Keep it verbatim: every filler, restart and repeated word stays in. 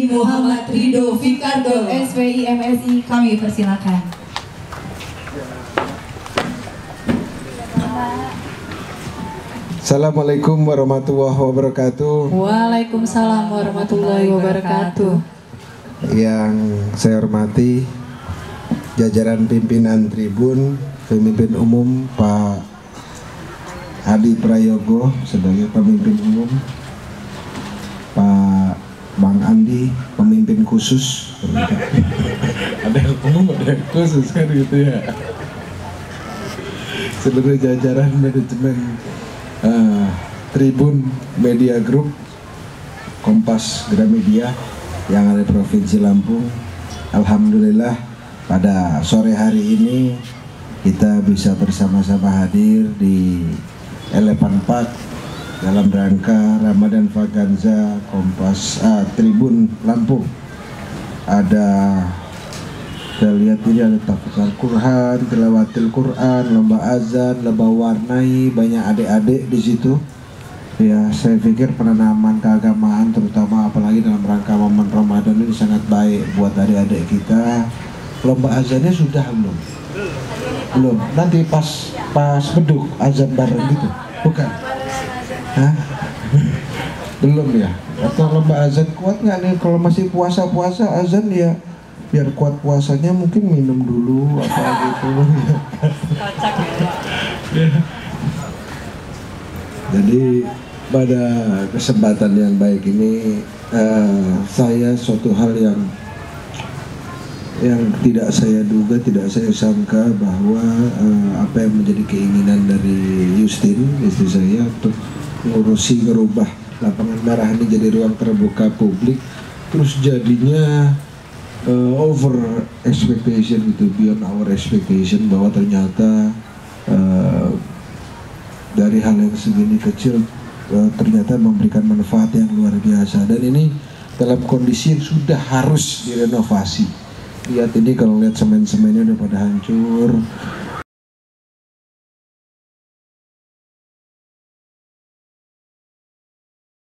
Muhammad Ridho Ficardo, S P I M S I, kami persilakan. Assalamualaikum warahmatullahi wabarakatuh. Waalaikumsalam warahmatullahi wabarakatuh. Yang saya hormati jajaran pimpinan Tribun, pemimpin umum Pak Hadi Prayogo sebagai pemimpin umum, Pak Bang Andi, pemimpin khusus. Ada yang umum, ada yang khusus kan gitu ya. Seluruh jajaran manajemen uh, Tribun Media Group, Kompas Gramedia yang ada di Provinsi Lampung. Alhamdulillah pada sore hari ini kita bisa bersama-sama hadir di Elephant Park dalam rangka Ramadan Vaganza Kompas ah, Tribun Lampung. Ada, kita lihat ini ada tahfidz Al-Quran, tilawatil Quran, lomba azan, lomba warnai, banyak adik-adik di situ. Ya, saya pikir penanaman keagamaan terutama apalagi dalam rangka momen Ramadan ini sangat baik buat adik-adik kita. Lomba azannya sudah belum? Belum. Nanti pas pas beduk azan bareng gitu, bukan? Hah? Belum ya? Atau lomba azan kuat nggak nih? Kalau masih puasa-puasa azan ya biar kuat puasanya, mungkin minum dulu apa gitu. Ya. Jadi pada kesempatan yang baik ini uh, saya suatu hal yang yang tidak saya duga, tidak saya sangka bahwa uh, apa yang menjadi keinginan dari Yustin, istri saya, untuk ngurusi ngerubah lapangan merah ini jadi ruang terbuka publik, terus jadinya uh, over expectation gitu, beyond our expectation, bahwa ternyata uh, dari hal yang segini kecil uh, ternyata memberikan manfaat yang luar biasa. Dan ini dalam kondisi yang sudah harus direnovasi. Lihat ini, kalau lihat semen-semennya udah pada hancur.